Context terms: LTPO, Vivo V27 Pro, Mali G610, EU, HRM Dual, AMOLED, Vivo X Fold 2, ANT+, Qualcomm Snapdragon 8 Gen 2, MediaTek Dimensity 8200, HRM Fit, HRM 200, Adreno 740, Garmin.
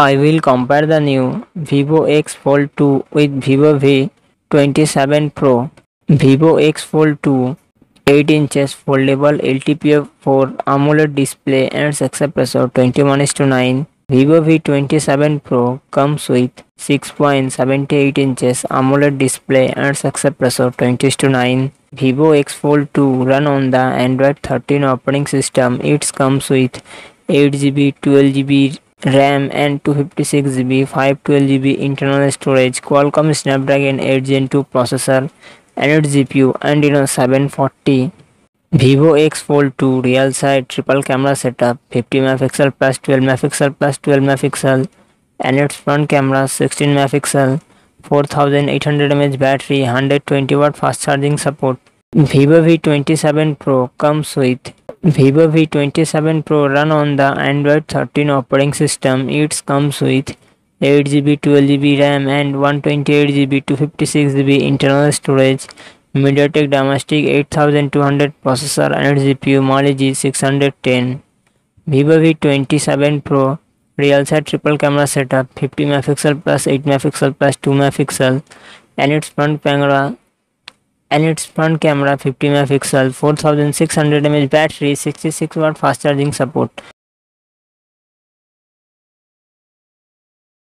I will compare the new Vivo X Fold 2 with Vivo V27 Pro. Vivo X Fold 2 8 inches foldable LTPO 4 AMOLED display and success ratio 21:9. Vivo V27 Pro comes with 6.78 inches AMOLED display and success ratio 20:9. Vivo X Fold 2 run on the Android 13 operating system. It comes with 8GB, 12GB RAM and 256GB, 512GB internal storage, Qualcomm Snapdragon 8 Gen 2 processor, and its GPU Adreno 740. Vivo X Fold 2 real side triple camera setup, 50MP plus 12MP plus 12MP, and its front camera 16MP, 4800mAh battery, 120W fast charging support. Vivo V27 Pro comes with Vivo V27 Pro run on the Android 13 operating system. It comes with 8GB, 12GB RAM and 128GB, 256GB internal storage, MediaTek Dimensity 8200 processor and GPU Mali G610. Vivo V27 Pro real side triple camera setup, 50MP plus 8MP plus 2MP, and its front camera 50MP, 4600mAh battery, 66W fast charging support.